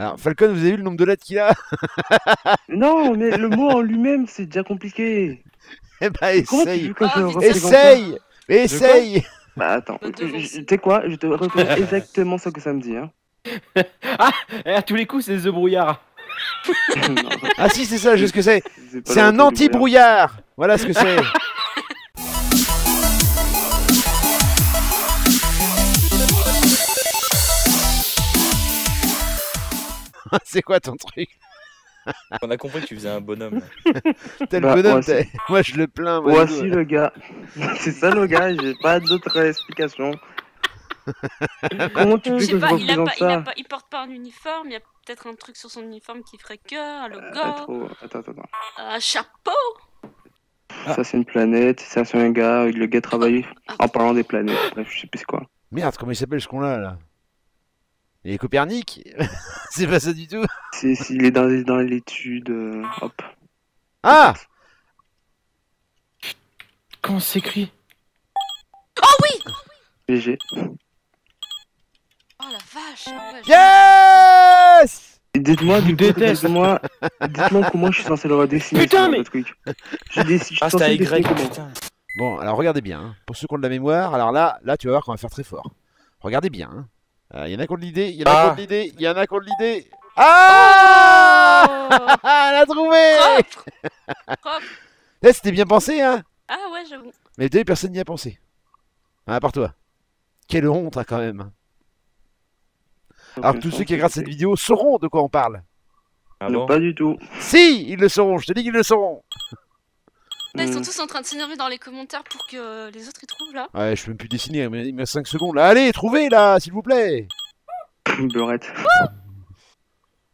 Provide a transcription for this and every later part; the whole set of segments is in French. Alors, Falcon, vous avez vu le nombre de lettres qu'il a? Non, mais le mot en lui-même, c'est déjà compliqué. Eh bah, essaye. Essaye. Essaye. Bah, attends. Tu sais quoi? Je te retrouve exactement ce que ça me dit. Hein. Ah, à tous les coups, c'est The Brouillard. Ah si, c'est ça, je sais ce que c'est. C'est un anti-brouillard. Voilà ce que c'est. C'est quoi ton truc? On a compris que tu faisais un bonhomme. T'es le bonhomme, ouais, moi je le plains. Moi aussi, le gars. C'est ça, le gars, j'ai pas d'autre explication. Comment tu peux que je représente ça? Il porte pas un uniforme, il y a peut-être un truc sur son uniforme qui ferait que un logo. Attends. Un chapeau. Ça, c'est une planète, c'est sur un gars, le gars travaille en parlant des planètes. Bref, je sais plus quoi. Merde, comment il s'appelle ce qu'on a là? Et Copernic? C'est pas ça du tout. Si, il est dans l'étude. Hop. Ah! Comment c'est écrit? Oh oui! GG. Oh la vache! Ouais, yes! Dites-moi, dites-moi, comment je suis censé le redessiner. Putain, mais. Je c'est à Y, putain. Bon, alors regardez bien. Hein. Pour ceux qui ont de la mémoire, alors là, tu vas voir qu'on va faire très fort. Regardez bien. Hein. Il y en a qui ont de l'idée, il y en a qui ont de l'idée. Ah oh. Elle a trouvé. C'était bien pensé, hein. Ah ouais, j'avoue. Mais vous savez, personne n'y a pensé. À part toi. Quelle honte, hein, quand même. Alors que tous ceux qui regardent cette vidéo sauront de quoi on parle. Ah non, pas du tout. Si, ils le sauront, je te dis qu'ils le sauront. Là, ils sont tous en train de s'énerver dans les commentaires pour que les autres y trouvent là. Ouais, je peux même plus dessiner, mais il me reste 5 secondes. Là, allez, trouvez là, s'il vous plaît. Une beurette.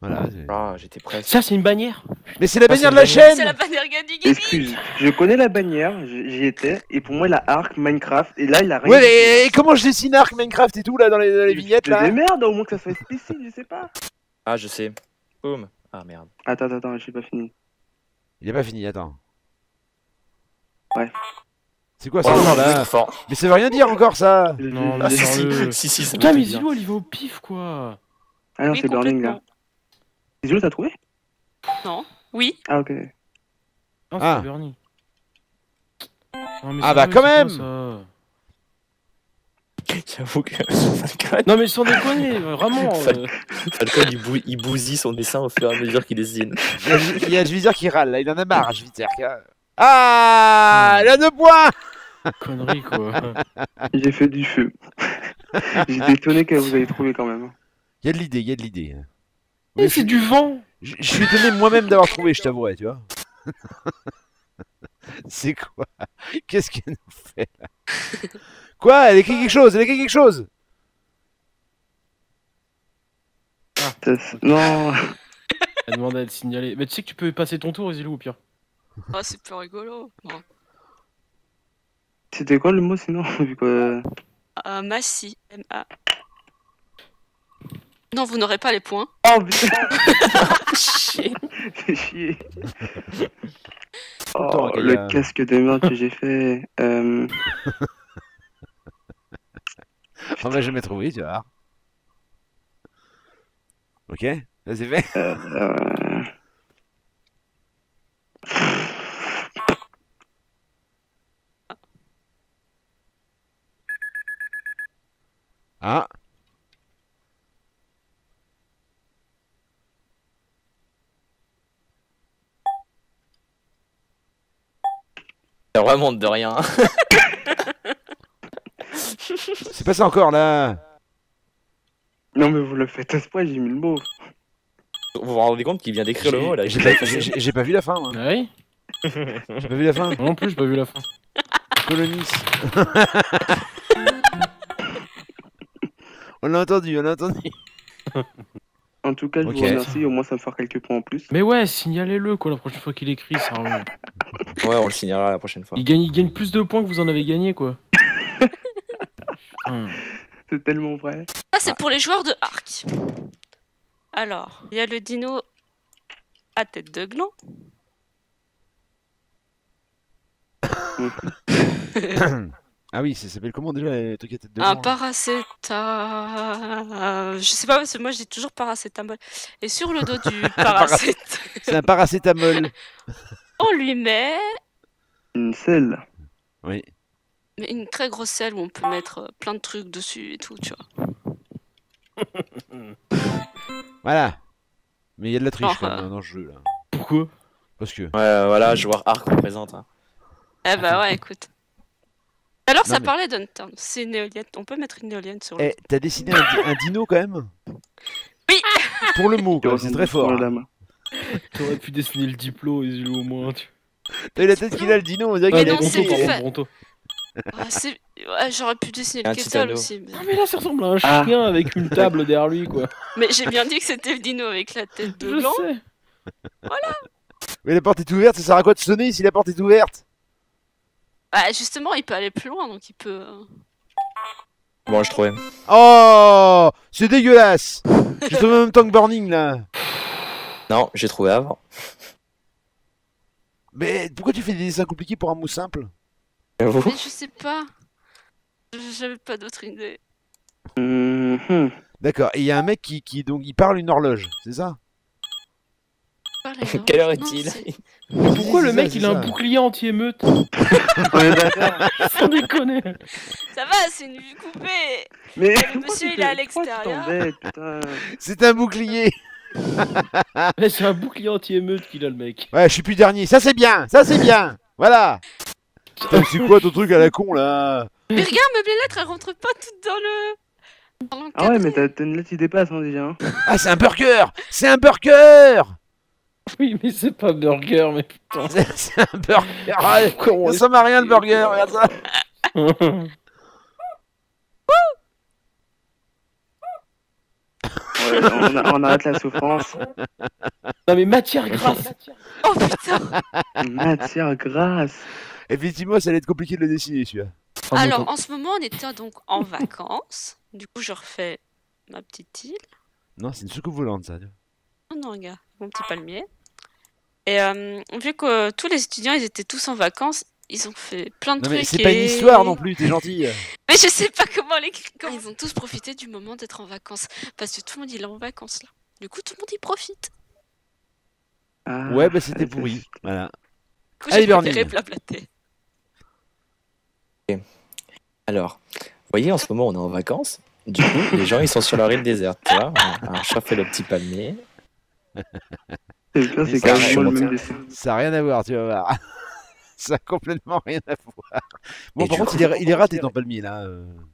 Voilà. Ah, j'étais presque. Ça, c'est une bannière. Mais c'est la bannière de la chaîne. C'est la bannière Gadu Gaming. Excuse, je connais la bannière, j'y étais, et pour moi, la Arc, Minecraft, et là, il a rien. Ouais, mais et comment je dessine Arc, Minecraft et tout là dans les vignettes là? Mais merde, au moins que ça soit spécifique, je sais pas. Ah, je sais. Boum. Ah merde. Attends, j'ai pas fini. Il est pas fini, attends. Ouais. C'est quoi ça? Oh, là fort. Mais ça veut rien dire encore ça. Non, ah, si, ça putain, mais Zilou, elle y va au pif quoi. Ah non, oui, c'est Burning là. Zilou, t'as trouvé? Non. Oui. Ah ok. Non, ah. Burning. Ah bah quand même. J'avoue que... Non mais sans déconner, vraiment Falcon il bousille son dessin au fur et à mesure qu'il dessine. Il y a Jvizir qui râle là, il en a marre Jvizir. Ah, il a 2 points. Connerie quoi. J'ai fait du feu. J'étais étonné que vous avez trouvé quand même. Il y a de l'idée, Mais c'est du vent. Je suis étonné moi-même d'avoir trouvé, je t'avouerai, tu vois. C'est quoi? Qu'est-ce qu'elle nous fait là? Quoi? Elle écrit quelque chose? Ah, non. Elle demande à être signalée. Mais tu sais que tu peux passer ton tour, Zilou, au pire. Ah, c'est plus rigolo. C'était quoi le mot sinon? Massi. M-A. Non, vous n'aurez pas les points. Oh putain. Chier. Fais chier. Oh, le casque de merde que j'ai fait. On l'a jamais trouvé, tu vois. Ok, là c'est fait. Ah. Ça remonte de rien. C'est pas ça encore là. Non mais vous le faites à ce point, j'ai mis le mot. Vous vous rendez compte qu'il vient d'écrire le mot là? J'ai pas vu la fin. Moi. Ah oui. J'ai pas vu la fin. Non plus, j'ai pas vu la fin. Colonis. On l'a entendu, En tout cas, je vous remercie, au moins ça me fera quelques points en plus. Mais ouais, signalez-le quoi, la prochaine fois qu'il écrit, ça revient. Ouais, on le signalera la prochaine fois. Il gagne plus de points que vous en avez gagné quoi. C'est tellement vrai. Ça, c'est pour les joueurs de Arc. Alors, il y a le dino à tête de gland. Ah oui, ça s'appelle comment déjà les trucs à tête de Un paracétamol. Je sais pas, parce que moi je dis toujours paracétamol. Et sur le dos du paracétamol. C'est un paracétamol. On lui met. Une selle. Oui. Mais une très grosse selle où on peut mettre plein de trucs dessus et tout, tu vois. Voilà. Mais il y a de la triche quand même dans ce jeu là. Pourquoi? Parce que. Ouais, voilà, joueur Arc représente. Hein. Eh bah ouais, écoute. Alors non, ça mais... parlait d'Unturn, c'est une éolienne, on peut mettre une éolienne sur le... Eh, t'as dessiné un dino quand même? Oui. Pour le mot, c'est très fort. T'aurais pu dessiner le diplo, Isilou, au moins. T'as eu la tête qu'il a le dino, on dirait qu'il a le bronto. Ouais, j'aurais pu dessiner le Kettle aussi. Mais... Non mais là ça ressemble à un chien avec une table derrière lui quoi. Mais j'ai bien dit que c'était le dino avec la tête de blanc. Voilà. Mais la porte est ouverte, ça sert à quoi de sonner si la porte est ouverte? Bah justement, il peut aller plus loin, donc il peut... Bon, je trouvais. Oh, c'est dégueulasse. J'ai trouvé en même temps que Burning, là. Non, j'ai trouvé avant. Mais pourquoi tu fais des dessins compliqués pour un mot simple? Mais je sais pas. J'avais pas d'autre idée. D'accord, et il y a un mec qui donc, il parle une horloge, c'est ça? Quelle heure est-il? Pourquoi le mec il a un bouclier anti-émeute? Sans déconner. Ça va, c'est une vue coupée. Mais le monsieur il est à l'extérieur. C'est un bouclier. Mais c'est un bouclier anti-émeute qu'il a le mec. Ouais, je suis plus dernier. Ça c'est bien, ça c'est bien. Voilà. Putain, c'est quoi ton truc à la con là? Mais regarde, même les lettres elles rentrent pas toutes dans le... Ah ouais, mais t'as une lettre qui dépasse déjà. Ah, c'est un burger. C'est un burger. Oui, mais c'est pas burger, mais putain. C'est un burger. Ah, on ça m'a rien le burger, regarde ça. Ouais, on arrête la souffrance. Non, mais matière grasse. Oh putain. Matière grasse. Effectivement, ça allait être compliqué de le dessiner, celui-là. Alors, en ce moment, on était donc en vacances. Du coup, je refais ma petite île. Non, c'est une soucoupe volante, ça. Oh non, regarde. Mon petit palmier. Et vu que tous les étudiants, ils étaient tous en vacances, ils ont fait plein de trucs. C'est pas une histoire non plus, t'es gentille. Mais je sais pas comment l'écrire. Ils ont tous profité du moment d'être en vacances. Parce que tout le monde, il est en vacances là. Du coup, tout le monde y profite. Ah, ouais, bah c'était pourri. Voilà. Du coup, j'ai préféré blablater. Alors, vous voyez, en ce moment, on est en vacances. Du coup, les gens, ils sont sur leur île déserte. Tu vois, on chauffe le petit palmier. C'est carrément le même dessin. Ça a rien à voir, tu vas voir. Ça a complètement rien à voir. Bon, par contre, il est raté dans palmier là.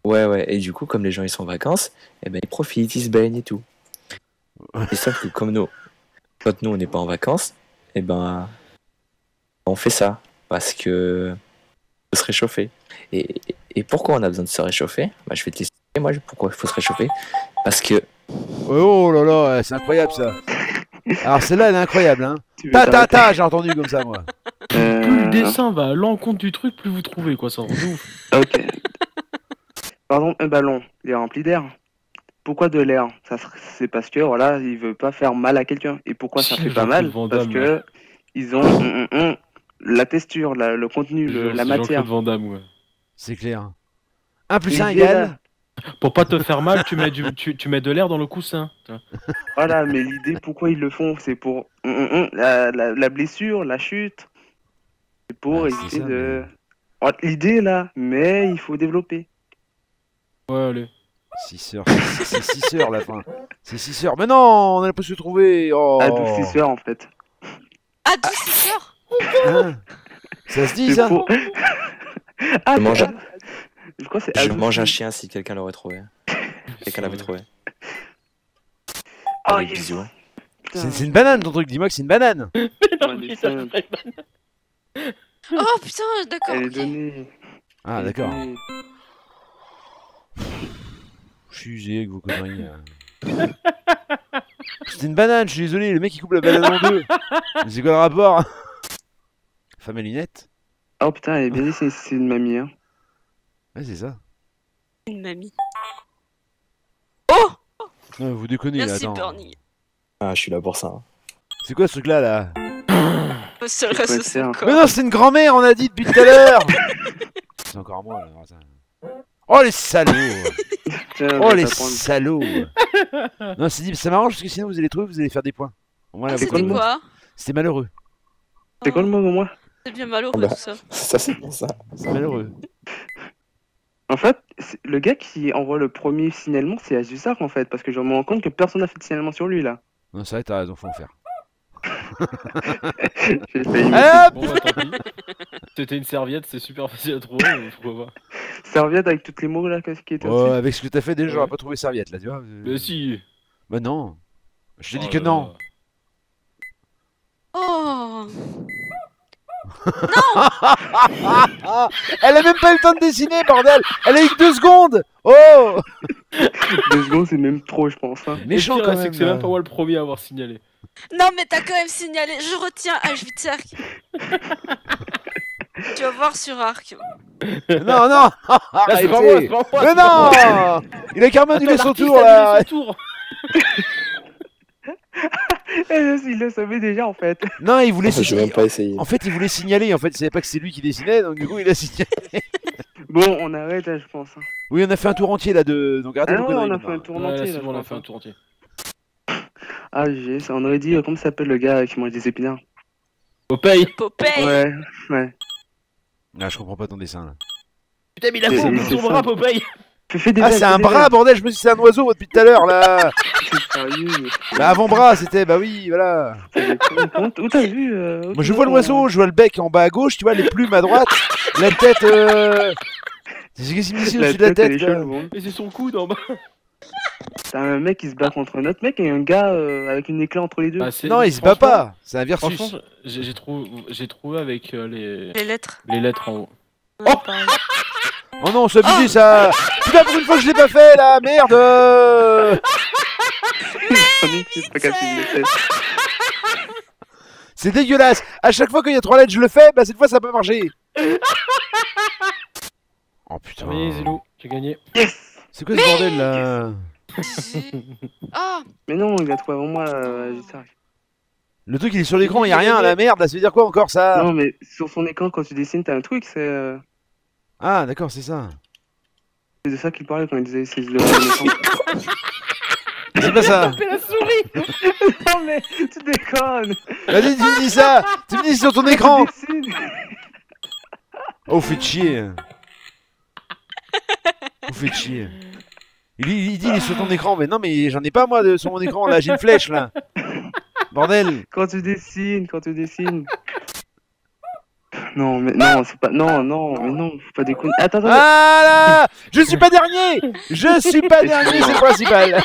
Ouais, ouais. Et du coup, comme les gens ils sont en vacances, eh ben ils profitent, ils se baignent et tout. Et sauf que comme nous, quand nous on n'est pas en vacances, eh ben on fait ça parce que faut se réchauffer. Et pourquoi on a besoin de se réchauffer? Bah, je vais te laisser. Moi, pourquoi il faut se réchauffer? Parce que oh là là, c'est incroyable ça. Alors celle-là elle est incroyable hein. Ta j'ai entendu comme ça moi. Plus le dessin va à l'encontre du truc, plus vous trouvez quoi, ça rend ouf. Ok. Pardon, un ballon, il est rempli d'air. Pourquoi de l'air? C'est parce que voilà, il veut pas faire mal à quelqu'un. Et pourquoi ça fait pas mal? Parce que ils ont la texture, le contenu, la matière. C'est clair. 1 plus 1 égale. Pour pas te faire mal, tu mets de l'air dans le coussin. Voilà, mais l'idée, pourquoi ils le font, c'est pour la blessure, la chute. C'est pour éviter de... Mais... L'idée, là, mais il faut développer. Ouais, allez. 6 heures, c'est 6 heures, la fin. C'est 6 heures. Mais non, on a pas su trouver. Oh. Ah, 12 6 heures, en fait. Ah, 12 6 heures hein? Ça se dit, ça pour... Ah, je mange un chien si quelqu'un l'aurait trouvé. Quelqu'un l'avait trouvé. Oh, bisous. C'est une banane ton truc, dis-moi que c'est une banane. Mais non, mais c'est une vraie banane. Oh putain, d'accord. Elle est donnée. Ah, d'accord. Je suis usé avec vos conneries. C'était une banane, je suis désolé, le mec il coupe la banane en deux. Mais c'est quoi le rapport? Femme à lunettes. Oh putain, elle est bien dit, c'est une mamie hein. Ouais, c'est ça. Une mamie. Oh non, vous déconnez là, attends. Burning. Ah, je suis là pour ça. Hein. C'est quoi ce truc là, là? Mais non, c'est une grand-mère, on a dit depuis tout à l'heure. c'est encore moi là. Oh les salauds. Oh les salauds. Non c'est dit, ça m'arrange parce que sinon vous allez trouver, vous allez faire des points. C'était quoi? C'était malheureux. C'était quoi le mot au moins? C'est bien malheureux tout ça. Ça c'est bon ça. C'est malheureux. En fait, le gars qui envoie le premier signalement, c'est Azusar en fait, parce que je me rends compte que personne n'a fait de signalement sur lui là. Non, ça va, t'as raison, faut en faire. C'était une serviette, c'est super facile à trouver, mais faut pas voir. Serviette avec toutes les mots là, qu'est-ce qui était dessus. Avec ce que t'as fait déjà, j'aurais pas trouvé serviette là, tu vois. Mais si. Bah non. Je te dis que non. Oh. Non. Elle a même pas eu le temps de dessiner, bordel. Elle a eu que 2 secondes. Oh. 2 secondes, c'est même trop, je pense. Hein. Méchant quand même. C'est même pas moi le premier à avoir signalé. Non mais t'as quand même signalé. Je retiens H8Arc. Tu vas voir sur Arc. Non non. C'est pas moi, c'est pas moi. Mais non. Il a carrément annulé son tour là. Il le savait déjà en fait. Non, il voulait signaler. En fait, il voulait signaler. En fait, il savait pas que c'est lui qui dessinait, donc du coup, il a signalé. Bon, on arrête là, je pense. Oui, on a fait un tour entier là de. Donc, regardez, on a fait un tour entier. Là, on a fait un tour entier. Ah, j'ai ça. On aurait dit comment s'appelle le gars qui mange des épinards. Popeye. Popeye. Ouais, ouais. Là, je comprends pas ton dessin là. Putain, mais il a coupé son bras, Popeye. Ah c'est un bras bordel, je me suis dit c'est un oiseau depuis tout à l'heure là. Bah avant bras c'était, bah oui voilà. Où t'as vu? Moi je vois l'oiseau, je vois le bec en bas à gauche, tu vois les plumes à droite, la tête c'est ce qui se met ici au-dessus de la tête. Et c'est son coude en bas. T'as un mec qui se bat contre un autre mec et un gars avec une éclat entre les deux. Non il se bat pas, c'est un versus. J'ai trouvé avec les lettres. Les lettres en haut. Oh non, c'est abusé ça. Putain, pour une fois que je l'ai pas fait là, merde. C'est dégueulasse. À chaque fois qu'il y a 3 lettres, je le fais, bah cette fois ça a pas marché. Oh putain. Mais Zilou, j'ai gagné. Yes. C'est quoi ce bordel là? Mais non, il a trouvé avant moi. Le truc il est sur l'écran, il y a rien, la merde, là, ça veut dire quoi encore ça? Non mais sur son écran quand tu dessines, t'as un truc, c'est... Ah d'accord, c'est ça. C'est de ça qu'il parlait quand il disait c'est le... C'est pas ça. Il a tapé la souris. Non mais tu déconnes. Vas-y tu me dis ça. Tu me dis sur ton écran. Oh fait chier. Oh fait chier. Il dit il est sur ton écran, mais non mais j'en ai pas moi de sur mon écran là, j'ai une flèche là. Bordel. Quand tu dessines, quand tu dessines. Non mais non c'est pas, non non mais non, faut pas déconner. Attends attends. Ah là, je suis pas dernier. Je suis pas dernier, c'est le principal.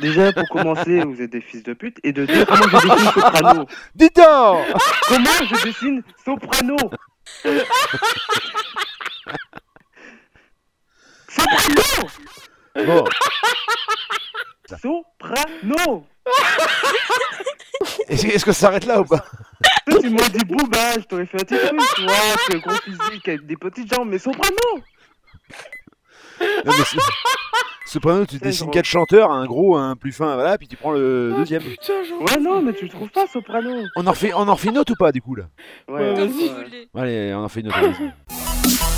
Déjà pour commencer, vous êtes des fils de pute. Et de deux, comment je dessine Soprano? Dis-donc. Comment je dessine Soprano? Soprano. Bon. Soprano. Est-ce que ça s'arrête là ou pas? Tu m'as dit Booba, je t'aurais fait un petit truc, tu vois, c'est gros physique avec des petites jambes, mais Soprano. Non, mais Soprano, tu dessines 4 chanteurs, un gros, un plus fin, voilà, puis tu prends le deuxième. Putain, ouais, non, mais tu le trouves pas, Soprano. On en refait une autre ou pas, du coup, là? Ouais, vas-y. Allez, on en fait une autre.